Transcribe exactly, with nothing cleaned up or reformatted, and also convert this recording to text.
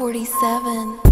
H U F F forty-seven.